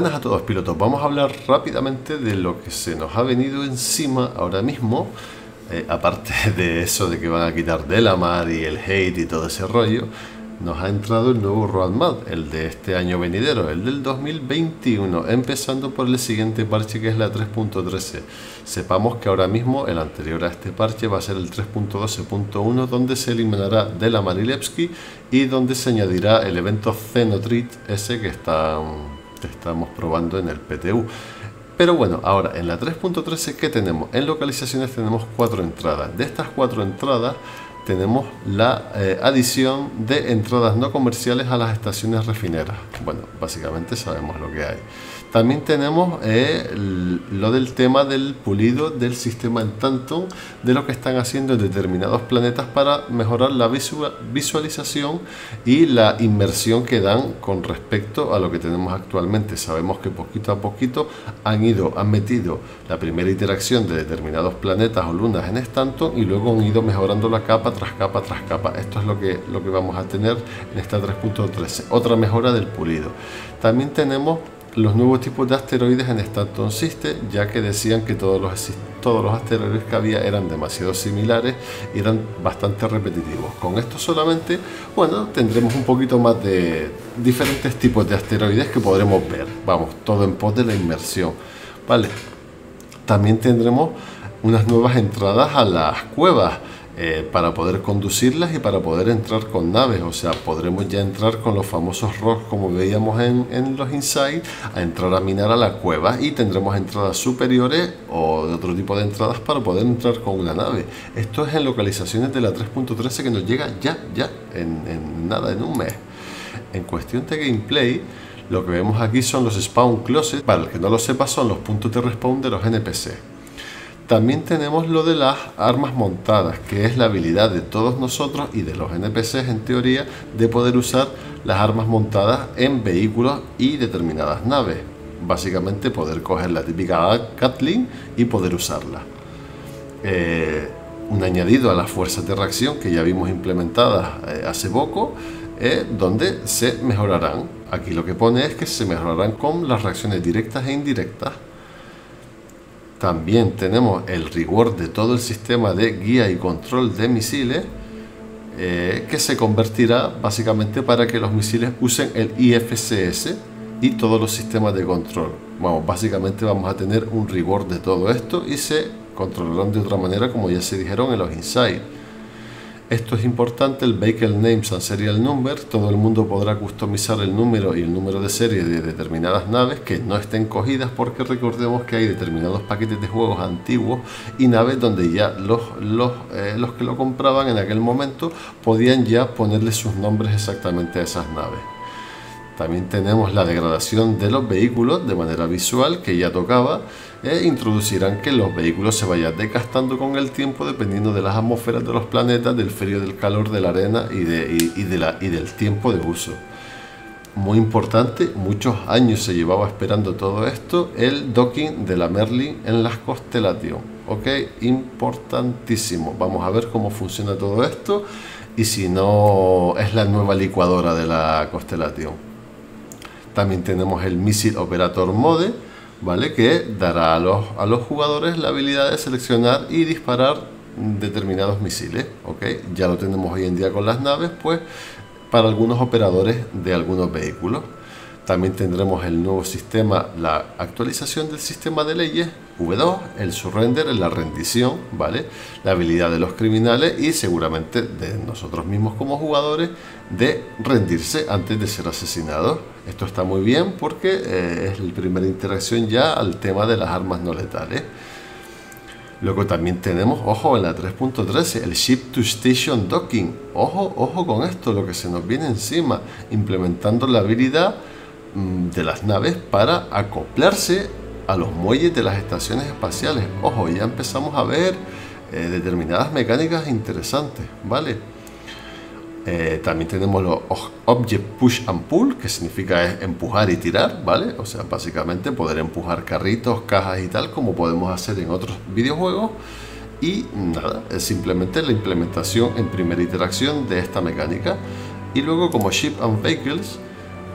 Buenas a todos, pilotos. Vamos a hablar rápidamente de lo que se nos ha venido encima ahora mismo. Aparte de eso de que van a quitar Delamar y el hate y todo ese rollo, nos ha entrado el nuevo roadmap, el de este año venidero, el del 2021, empezando por el siguiente parche, que es la 3.13. Sepamos que ahora mismo el anterior a este parche va a ser el 3.12.1, donde se eliminará Delamar y Lepsky y donde se añadirá el evento Zenotrit, ese que estamos probando en el PTU. Pero bueno, ahora en la 3.13, ¿qué tenemos? En localizaciones tenemos 4 entradas. De estas 4 entradas tenemos la adición de entradas no comerciales a las estaciones refineras. Bueno, básicamente sabemos lo que hay. También tenemos lo del tema del pulido del sistema en Stanton, de lo que están haciendo en determinados planetas para mejorar la visualización y la inmersión que dan con respecto a lo que tenemos actualmente. Sabemos que poquito a poquito han metido la primera interacción de determinados planetas o lunas en Stanton y luego han ido mejorando la capa tras capa tras capa. Esto es lo que vamos a tener en esta 3.13, otra mejora del pulido. También tenemos los nuevos tipos de asteroides en Stanton System, ya que decían que todos los asteroides que había eran demasiado similares y eran bastante repetitivos. Con esto solamente, bueno, tendremos un poquito más de diferentes tipos de asteroides que podremos ver. Vamos, todo en pos de la inmersión, ¿vale? También tendremos unas nuevas entradas a las cuevas, para poder conducirlas y para poder entrar con naves. O sea, podremos ya entrar con los famosos rocks, como veíamos en los Inside, a entrar a minar a la cueva, y tendremos entradas superiores o de otro tipo de entradas para poder entrar con una nave. Esto es en localizaciones de la 3.13, que nos llega ya en nada, en un mes. En cuestión de gameplay, lo que vemos aquí son los spawn closets. Para el que no lo sepa, son los puntos de respawn de los NPC. También tenemos lo de las armas montadas, que es la habilidad de todos nosotros y de los NPCs, en teoría, de poder usar las armas montadas en vehículos y determinadas naves. Básicamente poder coger la típica Gatling y poder usarla. Un añadido a las fuerzas de reacción que ya vimos implementadas hace poco, donde se mejorarán. Aquí lo que pone es que se mejorarán con las reacciones directas e indirectas. También tenemos el reward de todo el sistema de guía y control de misiles, que se convertirá básicamente para que los misiles usen el IFCS y todos los sistemas de control. Vamos, básicamente vamos a tener un reward de todo esto y se controlarán de otra manera, como ya se dijeron en los Inside. Esto es importante, el Vehicle Names and Serial Number. Todo el mundo podrá customizar el número y el número de serie de determinadas naves que no estén cogidas, porque recordemos que hay determinados paquetes de juegos antiguos y naves donde ya los que lo compraban en aquel momento podían ya ponerle sus nombres exactamente a esas naves. También tenemos la degradación de los vehículos de manera visual, que ya tocaba. Introducirán que los vehículos se vayan desgastando con el tiempo, dependiendo de las atmósferas de los planetas, del frío, del calor, de la arena y del tiempo de uso. Muy importante, muchos años se llevaba esperando todo esto, el docking de la Merlin en las Constellation. Ok, importantísimo. Vamos a ver cómo funciona todo esto y si no es la nueva licuadora de la Constellation. También tenemos el Missile Operator Mode, ¿vale?, que dará a los jugadores la habilidad de seleccionar y disparar determinados misiles. ¿Okay? Ya lo tenemos hoy en día con las naves, pues para algunos operadores de algunos vehículos. También tendremos el nuevo sistema, la actualización del sistema de leyes, V2, el surrender, la rendición, ¿vale?, la habilidad de los criminales y seguramente de nosotros mismos como jugadores de rendirse antes de ser asesinados. Esto está muy bien porque es la primera interacción ya al tema de las armas no letales. Luego también tenemos, ojo, en la 3.13, el Ship to Station Docking. Ojo, ojo con esto, lo que se nos viene encima, implementando la habilidad de las naves para acoplarse a los muelles de las estaciones espaciales. Ojo, ya empezamos a ver determinadas mecánicas interesantes, ¿vale? También tenemos los Object Push and Pull, que significa es empujar y tirar, ¿vale? O sea, básicamente poder empujar carritos, cajas y tal, como podemos hacer en otros videojuegos. Y nada, es simplemente la implementación en primera interacción de esta mecánica. Y luego, como Ship and Vehicles,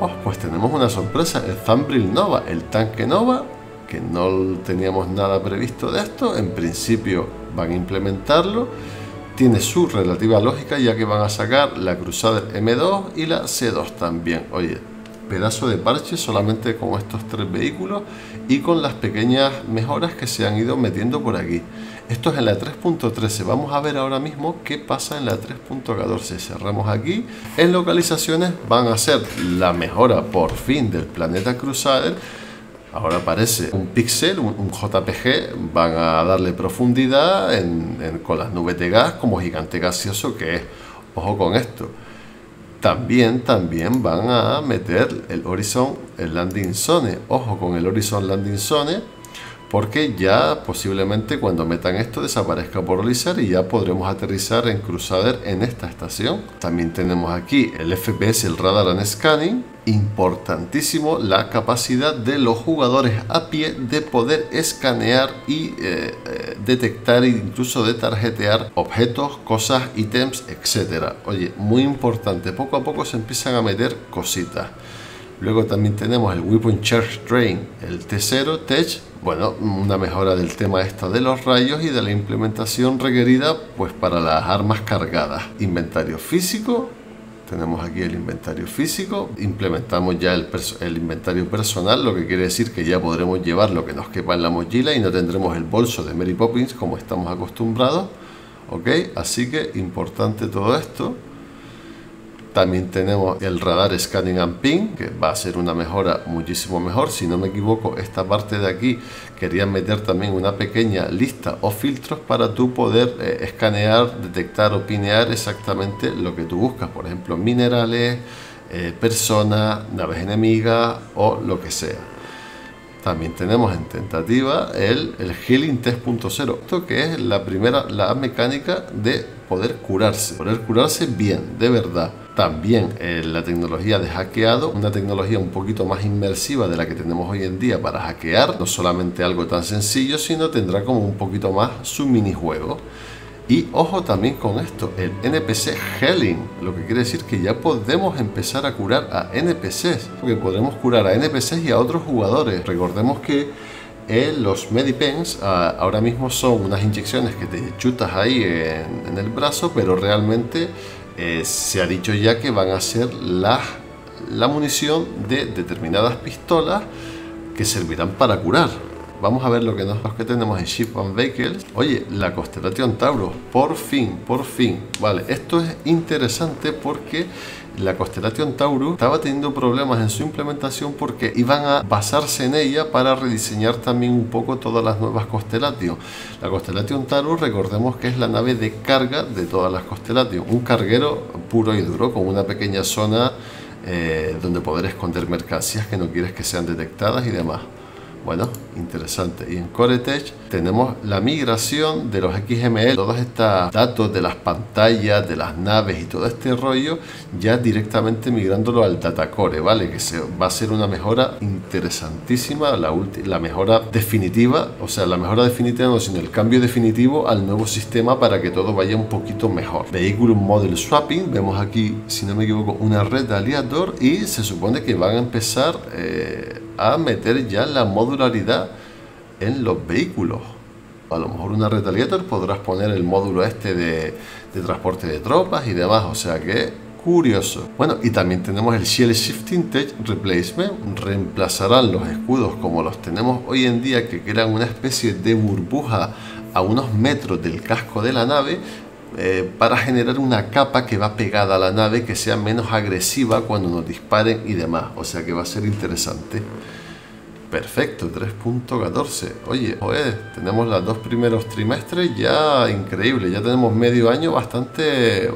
Oh, pues tenemos una sorpresa, el Thunderbolt Nova, el tanque Nova, que no teníamos nada previsto de esto. En principio van a implementarlo. Tiene su relativa lógica, ya que van a sacar la Crusader M2 y la C2 también. Oye, pedazo de parche solamente con estos tres vehículos y con las pequeñas mejoras que se han ido metiendo por aquí. Esto es en la 3.13. Vamos a ver ahora mismo qué pasa en la 3.14. Cerramos aquí. En localizaciones van a hacer la mejora por fin del planeta Crusader. Ahora aparece un pixel, un JPG. Van a darle profundidad con las nubes de gas como gigante gaseoso que es. Ojo con esto. También van a meter el Horizon, el Landing Zone. Ojo con el Horizon Landing Zone, porque ya posiblemente cuando metan esto desaparezca por realizar y ya podremos aterrizar en Crusader en esta estación. También tenemos aquí el FPS, el Radar and Scanning. Importantísimo la capacidad de los jugadores a pie de poder escanear y detectar e incluso de tarjetear objetos, cosas, ítems, etcétera. Oye, muy importante, poco a poco se empiezan a meter cositas. Luego también tenemos el Weapon Charge Train, el T0 Tech. Bueno, una mejora del tema esta de los rayos y de la implementación requerida pues para las armas cargadas. Inventario físico. Tenemos aquí el inventario físico, implementamos ya el inventario personal, lo que quiere decir que ya podremos llevar lo que nos quepa en la mochila y no tendremos el bolso de Mary Poppins como estamos acostumbrados, ¿ok? Así que importante todo esto. También tenemos el radar Scanning and Ping, que va a ser una mejora muchísimo mejor. Si no me equivoco, esta parte de aquí querían meter también una pequeña lista o filtros para tú poder escanear, detectar o pinear exactamente lo que tú buscas. Por ejemplo, minerales, personas, naves enemigas o lo que sea. También tenemos en tentativa el Healing 3.0. Esto que es la mecánica de poder curarse bien, de verdad. También la tecnología de hackeado, una tecnología un poquito más inmersiva de la que tenemos hoy en día para hackear. No solamente algo tan sencillo, sino tendrá como un poquito más su minijuego. Y ojo también con esto, el NPC Healing, lo que quiere decir que ya podemos empezar a curar a NPCs, porque podremos curar a NPCs y a otros jugadores. Recordemos que los Medipens ahora mismo son unas inyecciones que te chutas ahí en el brazo, pero realmente se ha dicho ya que van a ser la munición de determinadas pistolas que servirán para curar. Vamos a ver lo que tenemos en Ship and Vehicles. Oye, la Constellation Tauro, por fin. Vale, esto es interesante porque la Constellation Tauro estaba teniendo problemas en su implementación porque iban a basarse en ella para rediseñar también un poco todas las nuevas Constellation. La Constellation Tauro, recordemos que es la nave de carga de todas las Constellation. Un carguero puro y duro con una pequeña zona donde poder esconder mercancías que no quieres que sean detectadas y demás. Bueno, interesante. Y en CoreTech tenemos la migración de los XML, todos estos datos de las pantallas, de las naves y todo este rollo, ya directamente migrándolo al Datacore, ¿vale? Que va a ser una mejora interesantísima, la mejora definitiva, o sea, la mejora definitiva no, sino el cambio definitivo al nuevo sistema para que todo vaya un poquito mejor. Vehicle Model Swapping, vemos aquí, si no me equivoco, una Retaliator y se supone que van a empezar a meter ya la modularidad en los vehículos. A lo mejor una Retaliator podrás poner el módulo este de transporte de tropas y demás, o sea que curioso. Bueno, y también tenemos el Shell Shifting Tech Replacement. Reemplazarán los escudos como los tenemos hoy en día, que crean una especie de burbuja a unos metros del casco de la nave, para generar una capa que va pegada a la nave, que sea menos agresiva cuando nos disparen y demás, o sea que va a ser interesante. Perfecto, 3.14. oye, tenemos los dos primeros trimestres ya increíble, ya tenemos medio año bastante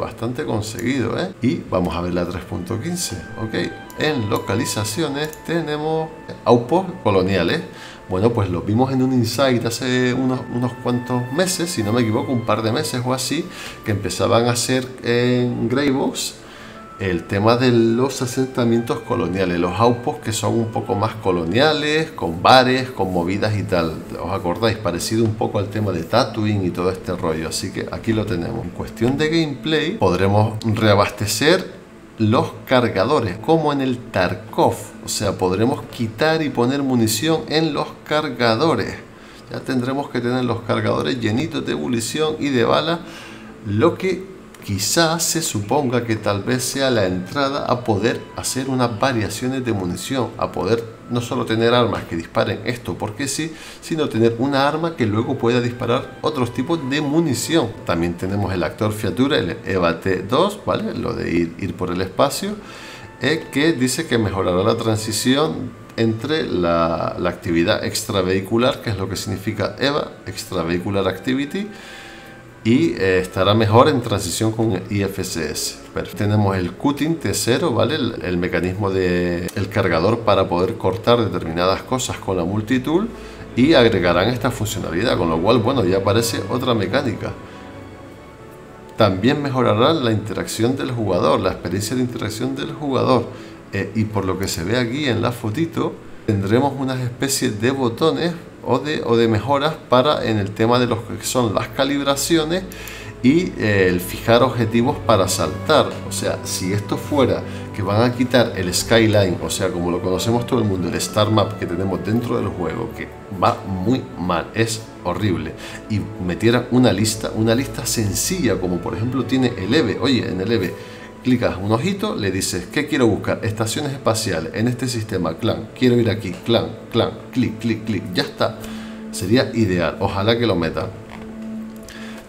conseguido, ¿eh? Y vamos a ver la 3.15. ok, en localizaciones tenemos outposts coloniales. Bueno, pues lo vimos en un Insight hace unos cuantos meses, si no me equivoco, un par de meses o así, que empezaban a hacer en Greybox el tema de los asentamientos coloniales, los outposts que son un poco más coloniales, con bares, con movidas y tal. ¿Os acordáis? Parecido un poco al tema de Tatooine y todo este rollo, así que aquí lo tenemos. En cuestión de gameplay, podremos reabastecer los cargadores, como en el Tarkov. O sea, podremos quitar y poner munición en los cargadores. Ya tendremos que tener los cargadores llenitos de munición y de bala, lo que quizás se suponga que tal vez sea la entrada a poder hacer unas variaciones de munición, a poder no solo tener armas que disparen esto porque sí, sino tener una arma que luego pueda disparar otros tipos de munición. También tenemos el actor Fiatura, el EVA-T2, ¿vale? Lo de ir por el espacio, que dice que mejorará la transición entre la actividad extravehicular, que es lo que significa EVA, Extravehicular Activity, y estará mejor en transición con IFCS. Pero tenemos el cutting T0, ¿vale? El mecanismo del cargador para poder cortar determinadas cosas con la multitool, y agregarán esta funcionalidad, con lo cual, bueno, ya aparece otra mecánica. También mejorarán la interacción del jugador, la experiencia de interacción del jugador, y por lo que se ve aquí en la fotito, tendremos unas especies de botones o de mejoras para en el tema de los que son las calibraciones y el fijar objetivos para saltar. O sea, si esto fuera que van a quitar el skyline, o sea, como lo conocemos todo el mundo, el star map que tenemos dentro del juego, que va muy mal, es horrible, y metieran una lista sencilla, como por ejemplo tiene el EVE. Oye, en el EVE clicas un ojito, le dices que quiero buscar estaciones espaciales en este sistema, clan, quiero ir aquí, clan, clan, clic, clic, clic, ya está. Sería ideal, ojalá que lo metan.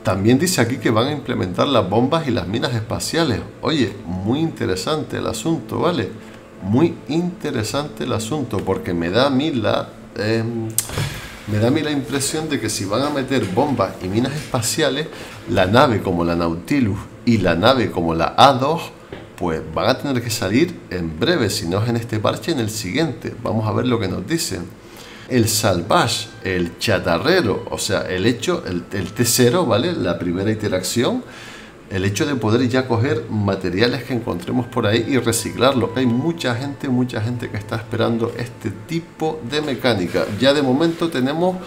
También dice aquí que van a implementar las bombas y las minas espaciales. Oye, muy interesante el asunto, ¿vale? Muy interesante el asunto, porque me da a mí la impresión de que si van a meter bombas y minas espaciales, la nave como la Nautilus y la nave como la A2, pues van a tener que salir en breve, si no es en este parche, en el siguiente. Vamos a ver lo que nos dicen. El salvage, el chatarrero, o sea, el T0, ¿vale? La primera interacción. El hecho de poder ya coger materiales que encontremos por ahí y reciclarlo. Hay mucha gente que está esperando este tipo de mecánica. Ya de momento tenemos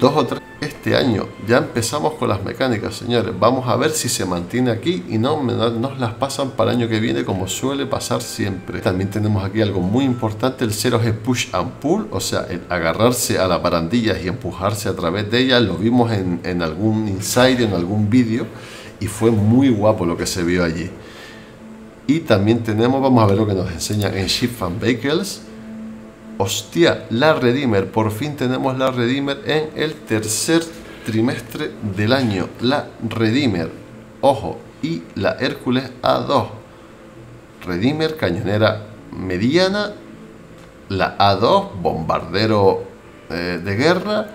2 o 3 este año. Ya empezamos con las mecánicas, señores. Vamos a ver si se mantiene aquí y no nos las pasan para el año que viene, como suele pasar siempre. También tenemos aquí algo muy importante, el 0G Push and Pull. O sea, el agarrarse a las barandillas y empujarse a través de ellas. Lo vimos en algún insight, en algún vídeo, y fue muy guapo lo que se vio allí. Y también tenemos, vamos a ver lo que nos enseñan en Ship and Vehicles. Hostia, la Redeemer, por fin tenemos la Redeemer en el tercer trimestre del año. La Redeemer, ojo, y la Hércules A2. Redeemer, cañonera mediana, la A2, bombardero de guerra.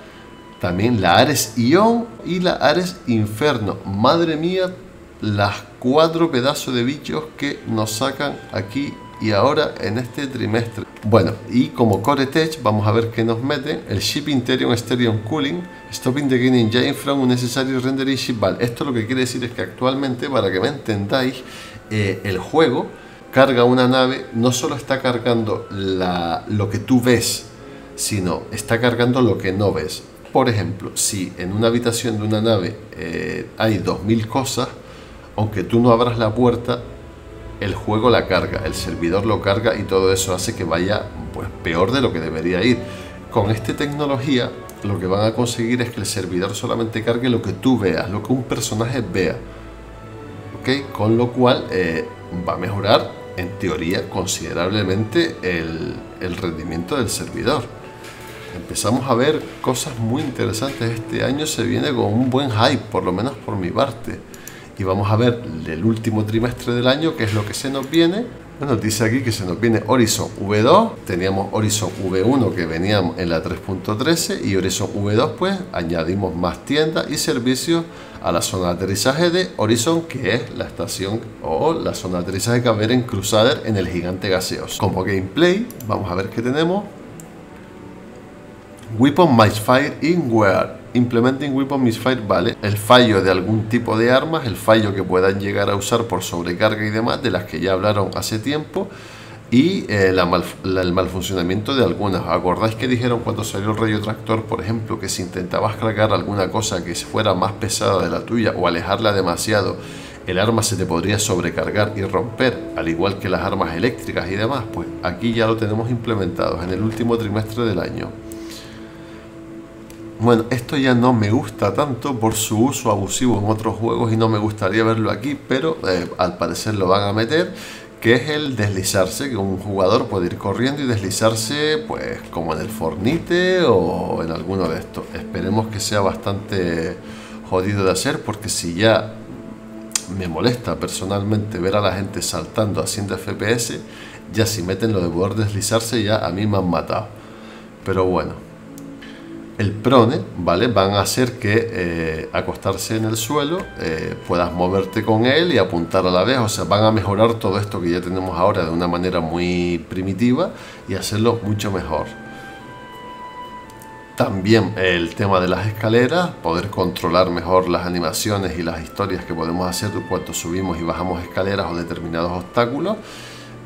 También la Ares Ion y la Ares Inferno. Madre mía, las 4 pedazos de bichos que nos sacan aquí y ahora en este trimestre. Bueno, y como Core Tech, vamos a ver qué nos meten. El Ship Interior Exterior Cooling, Stopping the Green Engine from Unnecessary Rendering Ship Ball. Esto lo que quiere decir es que actualmente, para que me entendáis, el juego carga una nave, no solo está cargando lo que tú ves, sino está cargando lo que no ves. Por ejemplo, si en una habitación de una nave hay 2000 cosas, aunque tú no abras la puerta, el juego la carga, el servidor lo carga, y todo eso hace que vaya, pues, peor de lo que debería ir. Con esta tecnología lo que van a conseguir es que el servidor solamente cargue lo que tú veas, lo que un personaje vea, ¿ok? Con lo cual va a mejorar, en teoría, considerablemente el rendimiento del servidor. Empezamos a ver cosas muy interesantes. Este año se viene con un buen hype, por lo menos por mi parte. Y vamos a ver el último trimestre del año, que es lo que se nos viene. Bueno, dice aquí que se nos viene Horizon V2. Teníamos Horizon V1, que veníamos en la 3.13, y Horizon V2 pues añadimos más tiendas y servicios a la zona de aterrizaje de Horizon, que es la estación o la zona de aterrizaje que va a haber en Crusader, en el gigante gaseoso. Como gameplay, vamos a ver qué tenemos. Weapon misfire in wear. Implementing weapon misfire, vale. El fallo de algún tipo de armas, el fallo que puedan llegar a usar por sobrecarga y demás, de las que ya hablaron hace tiempo. Y el mal funcionamiento de algunas. ¿Acordáis que dijeron cuando salió el rayo tractor, por ejemplo, que si intentabas cargar alguna cosa que fuera más pesada de la tuya o alejarla demasiado, el arma se te podría sobrecargar y romper, al igual que las armas eléctricas y demás, pues aquí ya lo tenemos implementado en el último trimestre del año. Bueno, esto ya no me gusta tanto por su uso abusivo en otros juegos y no me gustaría verlo aquí, pero al parecer lo van a meter, que es el deslizarse, que un jugador puede ir corriendo y deslizarse pues como en el Fortnite o en alguno de estos. Esperemos que sea bastante jodido de hacer, porque si ya me molesta personalmente ver a la gente saltando a 100 FPS, ya si meten lo de poder deslizarse ya a mí me han matado. Pero bueno. El prone, ¿vale? Van a hacer que acostarse en el suelo puedas moverte con él y apuntar a la vez. O sea, van a mejorar todo esto que ya tenemos ahora de una manera muy primitiva y hacerlo mucho mejor. También el tema de las escaleras, poder controlar mejor las animaciones y las historias que podemos hacer cuando subimos y bajamos escaleras o determinados obstáculos.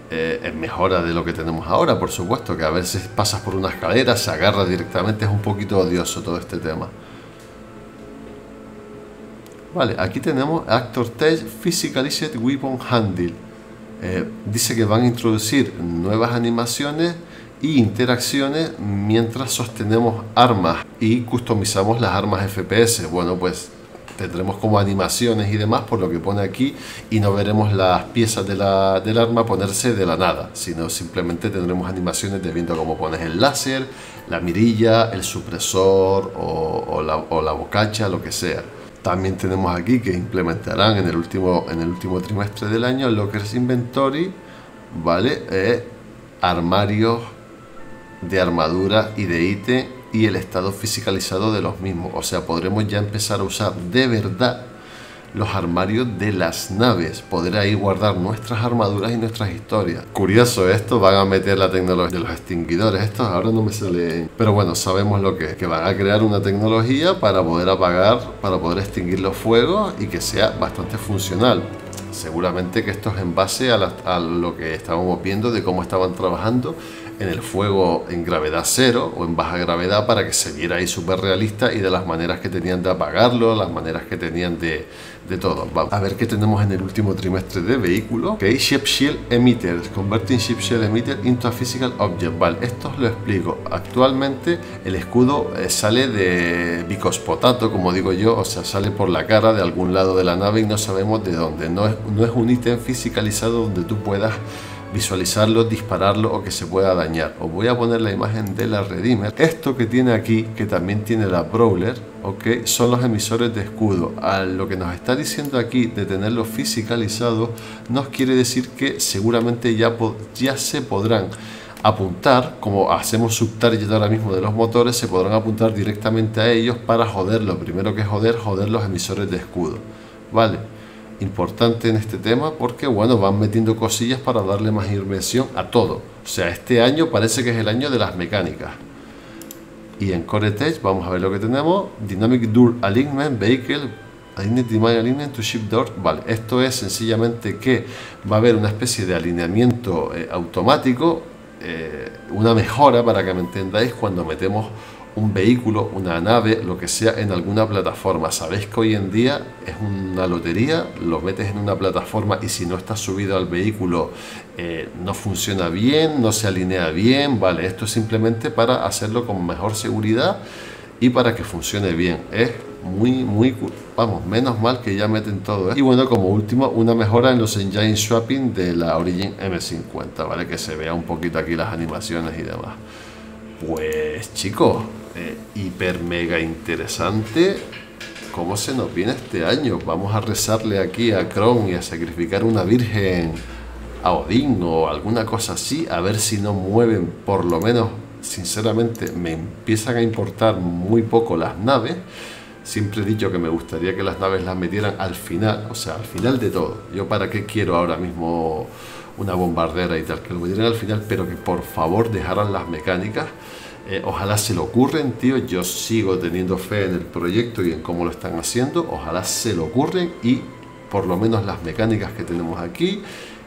Es mejora de lo que tenemos ahora, por supuesto, que a veces pasas por una escalera, se agarra directamente, es un poquito odioso todo este tema. Vale, aquí tenemos Actor Test Physicalized Weapon Handle. Dice que van a introducir nuevas animaciones e interacciones mientras sostenemos armas y customizamos las armas FPS. Bueno, pues tendremos como animaciones y demás, por lo que pone aquí, y no veremos las piezas de del arma ponerse de la nada, sino simplemente tendremos animaciones de viendo cómo pones el láser, la mirilla, el supresor o la bocacha, lo que sea. También tenemos aquí que implementarán en el último trimestre del año Lockers Inventory, ¿vale? Armarios de armadura y de ítem y el estado fiscalizado de los mismos. O sea, podremos ya empezar a usar de verdad los armarios de las naves, poder ahí guardar nuestras armaduras y nuestras historias. Curioso esto, van a meter la tecnología de los extinguidores estos, ahora no me sale, pero bueno, sabemos lo que es, que van a crear una tecnología para poder apagar, para poder extinguir los fuegos y que sea bastante funcional. Seguramente que esto es en base a lo que estábamos viendo de cómo estaban trabajando en el fuego en gravedad cero o en baja gravedad, para que se viera ahí súper realista, y de las maneras que tenían de apagarlo, las maneras que tenían de todo. Vamos a ver qué tenemos en el último trimestre de vehículo. Ok, Ship Shield Emitter, Converting Ship Shield Emitter into a Physical Object. Vale, esto os lo explico. Actualmente el escudo sale de bicospotato, como digo yo, o sea, sale por la cara de algún lado de la nave y no sabemos de dónde. No es un ítem fiscalizado donde tú puedas visualizarlo, dispararlo o que se pueda dañar. Os voy a poner la imagen de la Redeemer. Esto que tiene aquí, que también tiene la Brawler, ¿ok? Son los emisores de escudo. A lo que nos está diciendo aquí de tenerlo fiscalizado, nos quiere decir que seguramente ya se podrán apuntar, como hacemos subtarget ahora mismo de los motores, se podrán apuntar directamente a ellos para joderlo. Primero que joder los emisores de escudo, ¿vale? Importante en este tema, porque bueno, van metiendo cosillas para darle más inmersión a todo. O sea, este año parece que es el año de las mecánicas. Y en Core Tech vamos a ver lo que tenemos. Dynamic Door Alignment Vehicle Alignment to Ship Door. Vale, esto es sencillamente que va a haber una especie de alineamiento automático, una mejora, para que me entendáis, cuando metemos un vehículo, una nave, lo que sea, en alguna plataforma. Sabéis que hoy en día es una lotería, lo metes en una plataforma y si no está subido al vehículo no funciona bien, no se alinea bien. Vale, esto es simplemente para hacerlo con mejor seguridad y para que funcione bien. Es muy vamos, menos mal que ya meten todo esto. Y bueno, como último, una mejora en los engine swapping de la Origin M50, vale, que se vea un poquito aquí las animaciones y demás. Pues chicos, hiper mega interesante cómo se nos viene este año. Vamos a rezarle aquí a Kron y a sacrificar una virgen a Odín o alguna cosa así, a ver si no mueven, por lo menos. Sinceramente me empiezan a importar muy poco las naves. Siempre he dicho que me gustaría que las naves las metieran al final, o sea, al final de todo. Yo para qué quiero ahora mismo una bombardera y tal, que lo metieran al final, pero que por favor dejaran las mecánicas. Ojalá se lo ocurren, tío. Yo sigo teniendo fe en el proyecto y en cómo lo están haciendo. Ojalá se lo ocurren y por lo menos las mecánicas que tenemos aquí,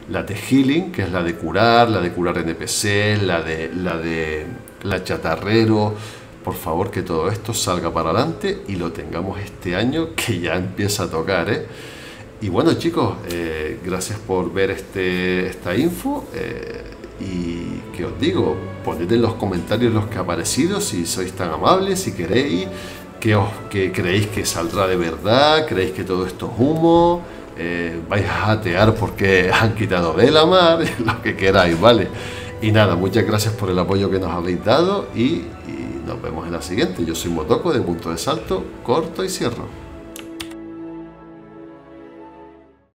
la de healing, que es la de curar NPC, la chatarrero. Por favor, que todo esto salga para adelante y lo tengamos este año, que ya empieza a tocar, ¿eh? Y bueno, chicos, gracias por ver esta info. Y que os digo, poned en los comentarios los que ha aparecido, si sois tan amables, si queréis, que creéis que saldrá de verdad, creéis que todo esto es humo, vais a jatear porque han quitado Delamar, lo que queráis, ¿vale? Y nada, muchas gracias por el apoyo que nos habéis dado y nos vemos en la siguiente. Yo soy Motoco de Punto de Salto, corto y cierro.